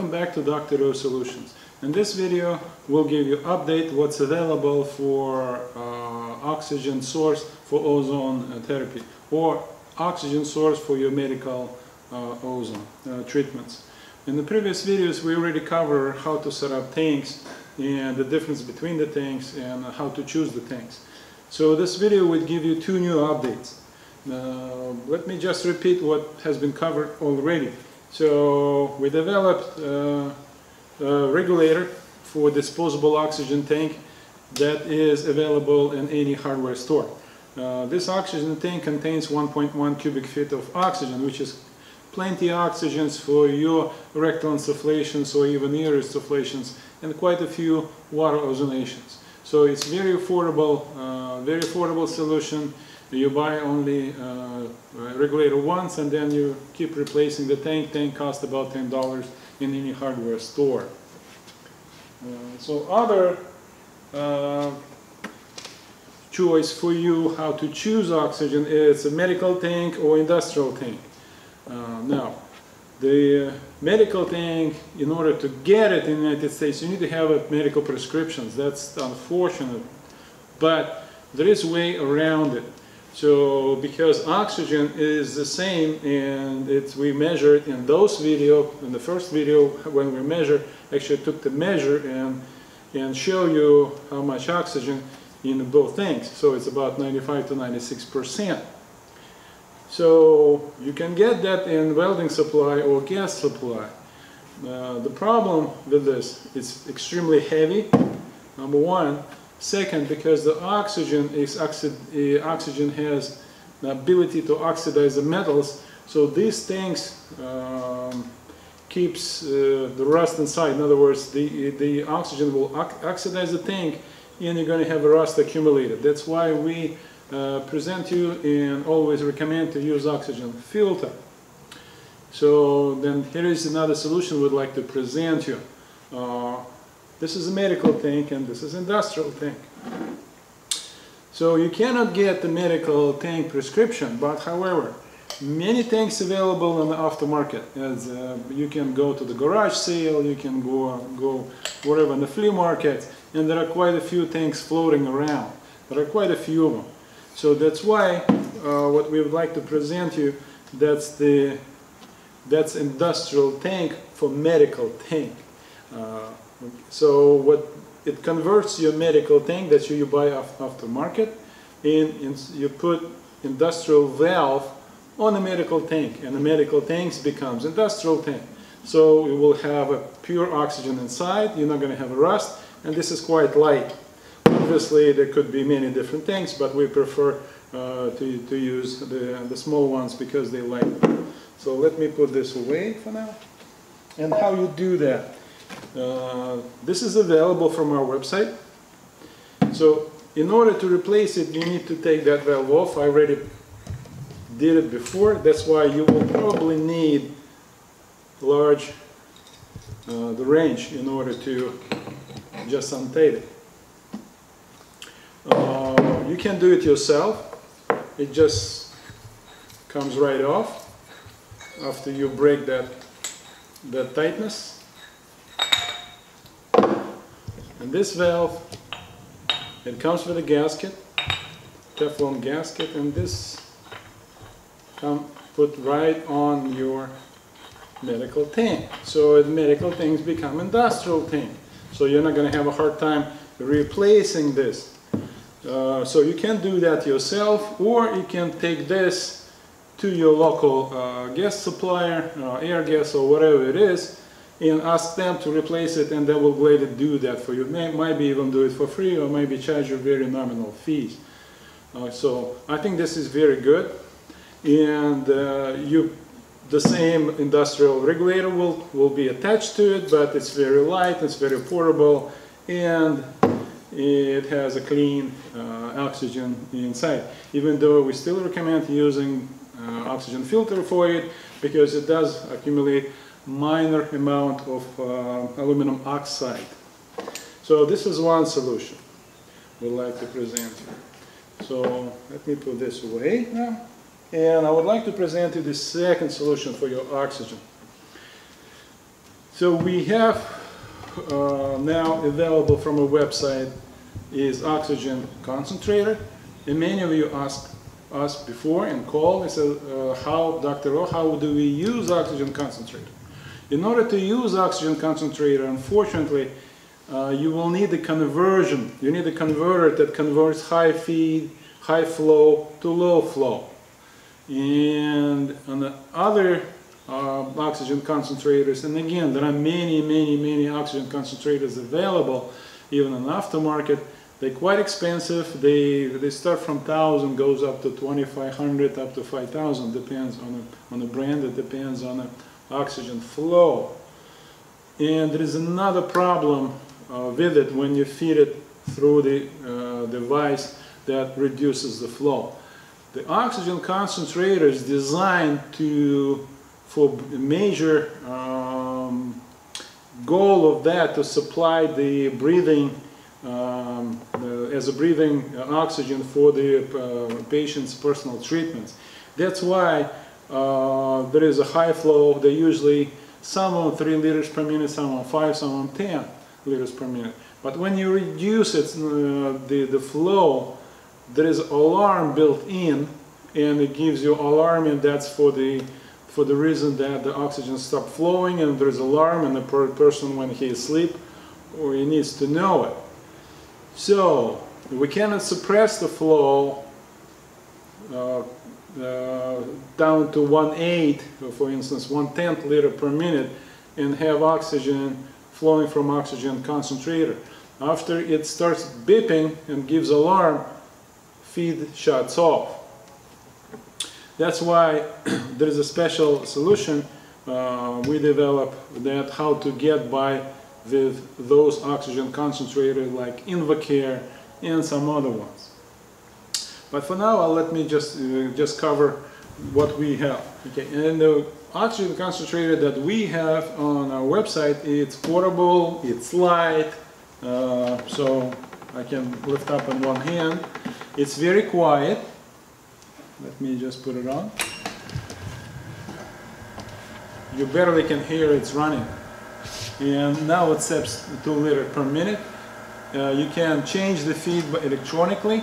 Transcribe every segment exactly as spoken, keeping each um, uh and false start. Welcome back to Doctor O Solutions. In this video we'll give you update what's available for uh, oxygen source for ozone therapy or oxygen source for your medical uh, ozone uh, treatments. In the previous videos we already covered how to set up tanks and the difference between the tanks and how to choose the tanks. So this video will give you two new updates. Uh, let me just repeat what has been covered already. So we developed uh, a regulator for disposable oxygen tank that is available in any hardware store. Uh, this oxygen tank contains one point one cubic feet of oxygen, which is plenty of oxygen for your rectal insufflations or even ear insufflations and quite a few water ozonations. So it's very affordable, uh, very affordable solution. You buy only uh, regulator once and then you keep replacing the tank. Tank costs about ten dollars in any hardware store. Uh, so other uh, choice for you how to choose oxygen is a medical tank or industrial tank. Uh, now, the medical tank, in order to get it in the United States, you need to have a medical prescriptions. That's unfortunate, but there is a way around it. So, because oxygen is the same, and it's, we measured in those video, in the first video when we measured, actually took the measure and and show you how much oxygen in both tanks. So it's about ninety-five to ninety-six percent. So you can get that in welding supply or gas supply. Uh, the problem with this, it's extremely heavy, number one. Second, because the oxygen is oxi oxygen has the ability to oxidize the metals, so these tanks um, keeps uh, the rust inside. In other words, the the oxygen will oxidize the tank, and you're going to have a rust accumulated. That's why we uh, present you and always recommend to use oxygen filter. So then here is another solution we'd like to present you. Uh, This is a medical tank and this is industrial tank. So you cannot get the medical tank prescription, but however, many tanks available in the aftermarket. As uh, you can go to the garage sale, you can go go wherever in the flea market, and there are quite a few tanks floating around. There are quite a few of them. So that's why uh, what we would like to present you, that's the that's industrial tank for medical tank. Uh, So what it converts your medical tank that you buy off, off the market, and, and you put industrial valve on a medical tank, and the medical tanks becomes industrial tank. So you will have a pure oxygen inside. You're not going to have a rust, and this is quite light. Obviously, there could be many different tanks, but we prefer uh, to to use the the small ones because they light. So let me put this away for now. And how you do that? Uh, this is available from our website. So in order to replace it, you need to take that valve off. I already did it before. That's why you will probably need large uh, the wrench in order to just untate it. Uh, you can do it yourself. It just comes right off after you break that that tightness. And this valve, it comes with a gasket, Teflon gasket, and this come put right on your medical tank. So medical tanks become industrial tank. So you're not going to have a hard time replacing this. Uh, so you can do that yourself, or you can take this to your local uh, gas supplier, uh, air gas or whatever it is, and ask them to replace it, and they will gladly do that for you. May, maybe even do it for free, or maybe charge you very nominal fees. Uh, so I think this is very good, and uh, you, the same industrial regulator will, will be attached to it, but it's very light, it's very portable, and it has a clean uh, oxygen inside, even though we still recommend using uh, oxygen filter for it, because it does accumulate minor amount of uh, aluminum oxide. So this is one solution we'd like to present you. So let me put this away now, and I would like to present you the second solution for your oxygen. So we have uh, now available from a website is oxygen concentrator. And many of you asked us before and called and said, uh, how, Doctor O, how do we use oxygen concentrator? In order to use oxygen concentrator, unfortunately, uh, you will need a conversion. You need a converter that converts high feed, high flow to low flow. And on the other uh, oxygen concentrators, and again, there are many, many, many oxygen concentrators available, even in the aftermarket. They're quite expensive. They, they start from one thousand, goes up to twenty-five hundred, up to five thousand, depends on the, on the brand, it depends on the oxygen flow. And there is another problem uh, with it when you feed it through the uh, device that reduces the flow. The oxygen concentrator is designed to, for the major um, goal of that, to supply the breathing um, the, as a breathing oxygen for the uh, patient's personal treatments. That's why uh, there is a high flow. They usually some on three liters per minute, some on five, some on ten liters per minute. But when you reduce it, uh, the the flow, there is alarm built in, and it gives you alarm, and that's for the for the reason that the oxygen stopped flowing, and there's alarm, and the per person when he is asleep, or he needs to know it. So we cannot suppress the flow uh, uh, down to one eighth, for instance, one tenth liter per minute, and have oxygen flowing from oxygen concentrator. After it starts beeping and gives alarm, feed shuts off. That's why there is a special solution uh, we develop that how to get by with those oxygen concentrators like Invacare and some other ones. But for now, I'll let me just uh, just cover what we have. Okay, and the oxygen concentrator that we have on our website, it's portable, it's light, uh, so I can lift up in one hand. It's very quiet. Let me just put it on. You barely can hear it's running. And now it saps two liters per minute. Uh, you can change the feed electronically.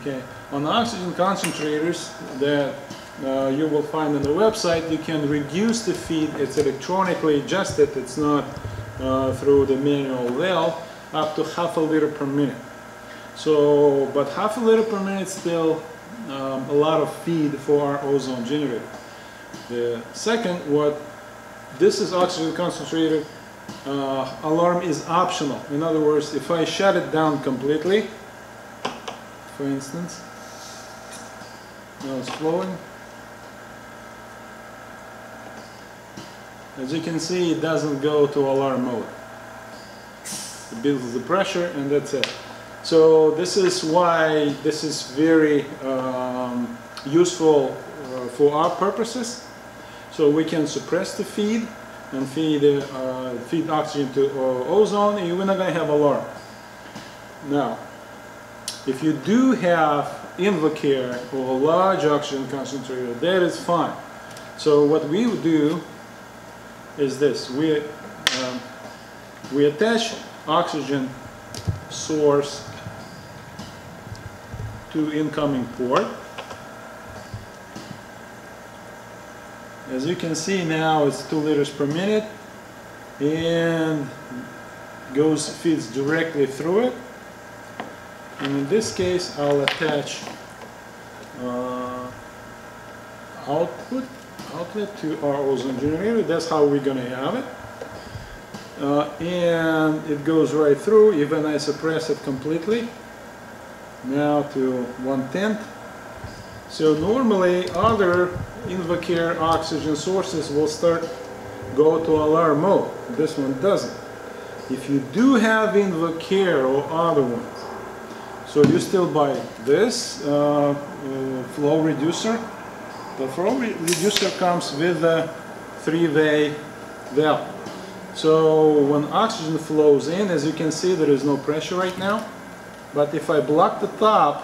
Okay. On oxygen concentrators that uh, you will find on the website, you can reduce the feed. It's electronically adjusted. It's not uh, through the manual valve. Up to half a liter per minute. So, but half a liter per minute still um, a lot of feed for our ozone generator. The second, what this is oxygen concentrator uh, alarm is optional. In other words, if I shut it down completely, for instance, now it's flowing. As you can see, it doesn't go to alarm mode. It builds the pressure, and that's it. So this is why this is very um, useful uh, for our purposes. So we can suppress the feed and feed uh, feed oxygen to uh, ozone, and we're not going to have alarm. Now, if you do have Invacare or a large oxygen concentrator, that is fine. So what we would do is this: we um, we attach oxygen source to incoming port. As you can see now, it's two liters per minute, and goes feeds directly through it. And in this case, I'll attach uh, output outlet to our ozone generator. That's how we're going to have it. Uh, and it goes right through. Even I suppress it completely now to one tenth. So normally other Invacare oxygen sources will start go to alarm mode. This one doesn't. If you do have Invacare or other ones, so you still buy this uh, uh, flow reducer. The flow re reducer comes with a three-way valve. So when oxygen flows in, as you can see, there is no pressure right now. But if I block the top,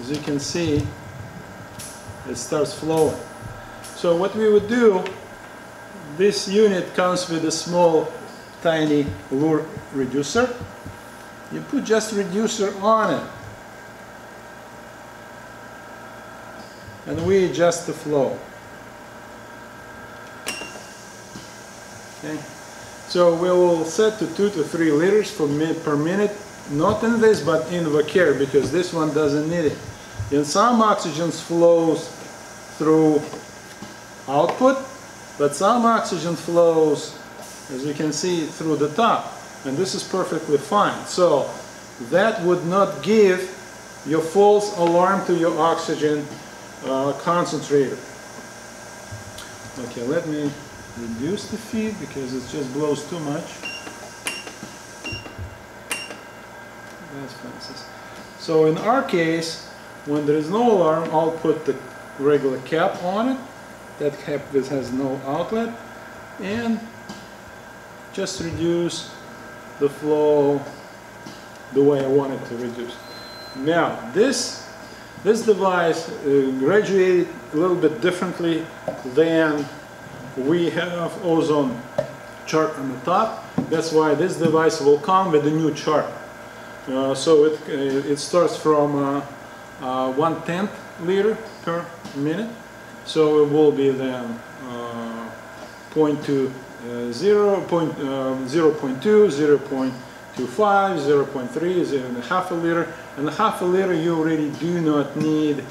as As you can see, it starts flowing. So what we would do, this unit comes with a small tiny lure reducer. You put just reducer on it and we adjust the flow. Okay. So we will set to two to three liters per minute, not in this but in Invacare, because this one doesn't need it. And some oxygen flows through output, but some oxygen flows, as you can see, through the top, and this is perfectly fine. So that would not give your false alarm to your oxygen uh, concentrator. Okay, let me reduce the feed because it just blows too much. That's Francis. So in our case, when there is no alarm, I'll put the regular cap on it. That cap this has no outlet, and just reduce the flow the way I want it to reduce. Now this this device uh, graduated a little bit differently than we have ozone chart on the top. That's why this device will come with a new chart. Uh, so it, uh, it starts from uh, uh, one-tenth liter per minute. So it will be then uh, zero point two, uh, zero point, uh, zero point two, zero point two five, zero point three, zero and a half a liter. And a half a liter you already do not need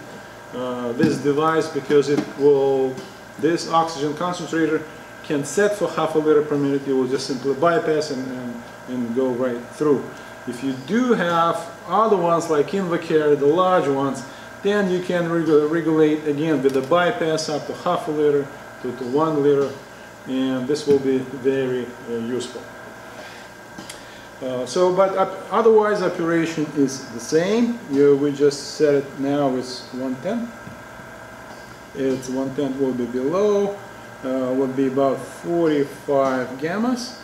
uh, this device, because it will, this oxygen concentrator can set for half a liter per minute. It will just simply bypass and, and, and go right through. If you do have other ones like Invacare, the large ones, then you can regu regulate again with the bypass up to half a liter to, to one liter, and this will be very uh, useful. Uh, so, but up, otherwise operation is the same. You, we just set it now is one-tenth. It's one-tenth will be below, uh, will be about forty-five gammas,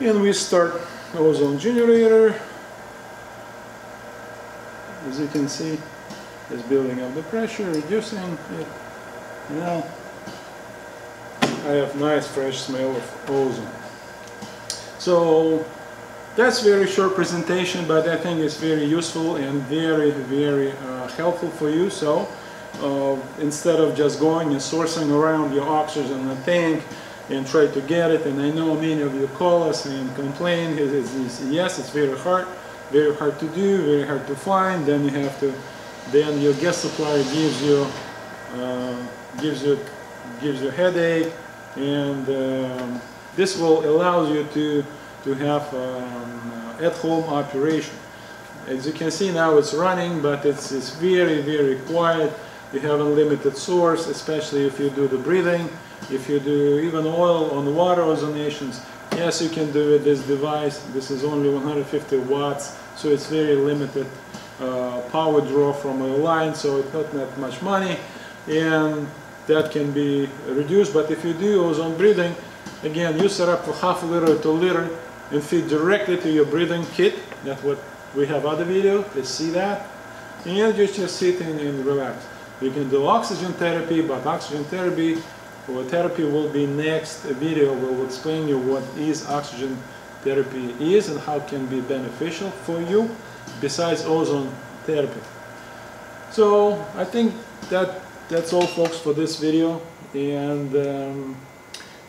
and we start ozone generator. As you can see, it's building up the pressure, reducing it. Now I have nice fresh smell of ozone. So that's very short presentation, but I think it's very useful and very very uh, helpful for you. So Uh, instead of just going and sourcing around your oxygen in the tank and try to get it, and I know many of you call us and complain, it is, it's, yes, it's very hard, very hard to do, very hard to find. Then you have to, then your gas supplier gives you, uh, gives you, gives you a headache, and um, this will allow you to to have um, at-home operation. As you can see now, it's running, but it's it's very very quiet. You have a limited source, especially if you do the breathing, if you do even oil on water ozonations. Yes, you can do it, this device. This is only one hundred fifty watts, so it's very limited uh, power draw from a line, so it's not that much money, and that can be reduced. But if you do ozone breathing, again, you set up for half a liter to a liter and feed directly to your breathing kit. That's what we have other video, they see that, and you just sit in and relax. You can do oxygen therapy, but oxygen therapy or therapy will be next video. We will explain you what is oxygen therapy is and how it can be beneficial for you besides ozone therapy. So I think that that's all, folks, for this video, and um,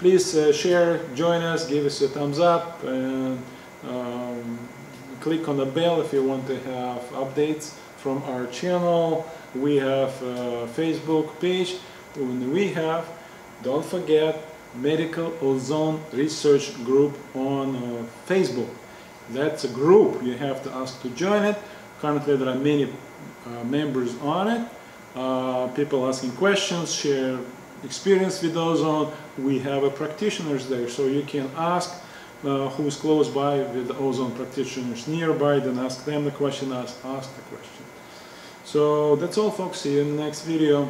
please uh, share, join us, give us a thumbs up, and um, click on the bell if you want to have updates from our channel. We have a Facebook page, and we have, don't forget, Medical Ozone Research Group on uh, Facebook. That's a group, you have to ask to join it. Currently there are many uh, members on it, uh, people asking questions, share experience with ozone. We have a practitioners there, so you can ask Uh, who's close by with the ozone practitioners nearby, then ask them the question, ask, ask the question. So that's all, folks, see you in the next video.